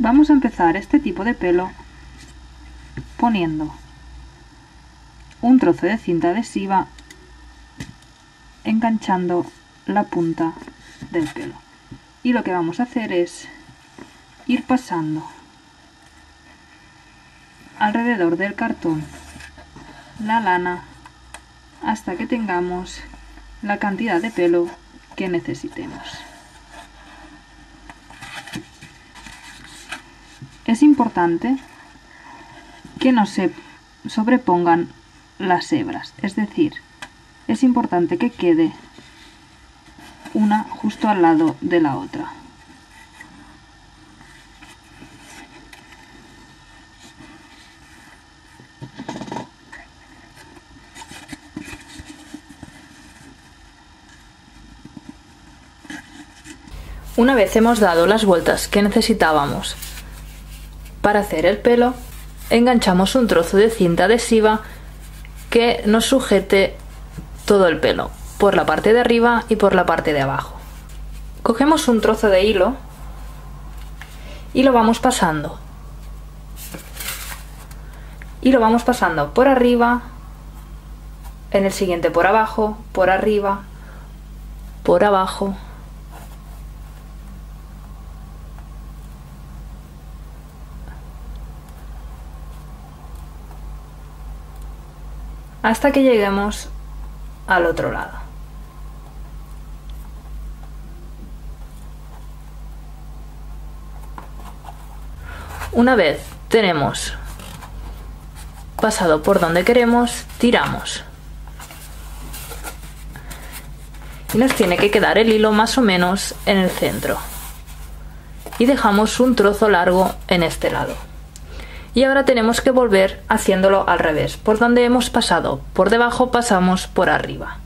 Vamos a empezar este tipo de pelo poniendo un trozo de cinta adhesiva, enganchando la punta del pelo, y lo que vamos a hacer es ir pasando alrededor del cartón la lana hasta que tengamos la cantidad de pelo que necesitemos. Es importante que no se sobrepongan las hebras, es decir, es importante que quede una justo al lado de la otra. Una vez hemos dado las vueltas que necesitábamos para hacer el pelo, enganchamos un trozo de cinta adhesiva que nos sujete todo el pelo, por la parte de arriba y por la parte de abajo. Cogemos un trozo de hilo y lo vamos pasando. Y lo vamos pasando por arriba, en el siguiente por abajo, por arriba, por abajo. Hasta que lleguemos al otro lado. Una vez tenemos pasado por donde queremos, tiramos. Y nos tiene que quedar el hilo más o menos en el centro. Y dejamos un trozo largo en este lado. Y ahora tenemos que volver haciéndolo al revés. Por donde hemos pasado por debajo pasamos por arriba.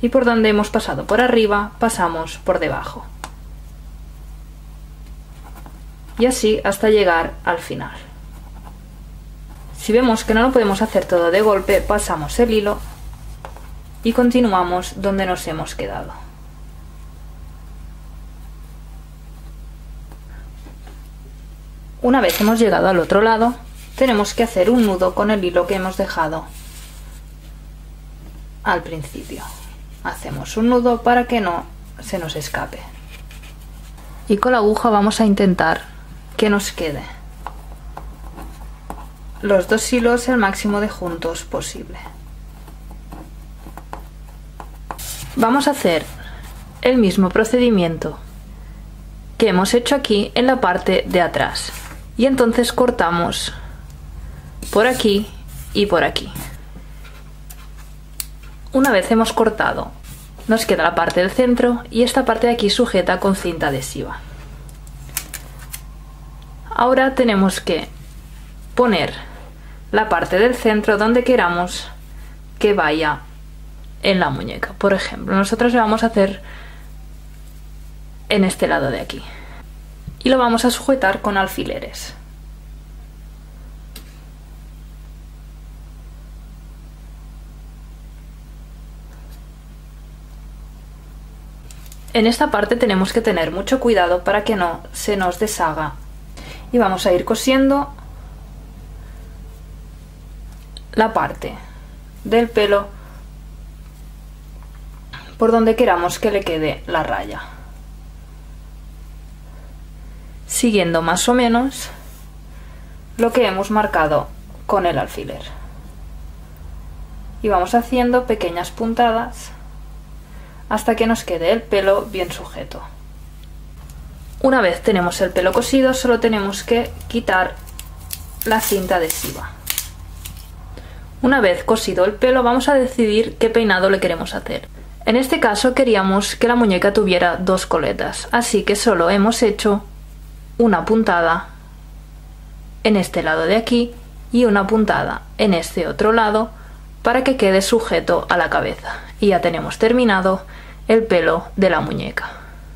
Y por donde hemos pasado por arriba pasamos por debajo. Y así hasta llegar al final. Si vemos que no lo podemos hacer todo de golpe, pasamos el hilo y continuamos donde nos hemos quedado. Una vez hemos llegado al otro lado, tenemos que hacer un nudo con el hilo que hemos dejado al principio. Hacemos un nudo para que no se nos escape. Y con la aguja vamos a intentar que nos quede los dos hilos el máximo de juntos posible. Vamos a hacer el mismo procedimiento que hemos hecho aquí en la parte de atrás. Y entonces cortamos por aquí y por aquí. Una vez hemos cortado, nos queda la parte del centro y esta parte de aquí sujeta con cinta adhesiva. Ahora tenemos que poner la parte del centro donde queramos que vaya en la muñeca. Por ejemplo, nosotros le vamos a hacer en este lado de aquí. Y lo vamos a sujetar con alfileres. En esta parte tenemos que tener mucho cuidado para que no se nos deshaga. Y vamos a ir cosiendo la parte del pelo por donde queramos que le quede la raya, siguiendo más o menos lo que hemos marcado con el alfiler. Y vamos haciendo pequeñas puntadas hasta que nos quede el pelo bien sujeto. Una vez tenemos el pelo cosido, solo tenemos que quitar la cinta adhesiva. Una vez cosido el pelo, vamos a decidir qué peinado le queremos hacer. En este caso queríamos que la muñeca tuviera dos coletas, así que solo hemos hecho una puntada en este lado de aquí y una puntada en este otro lado para que quede sujeto a la cabeza. Y ya tenemos terminado el pelo de la muñeca.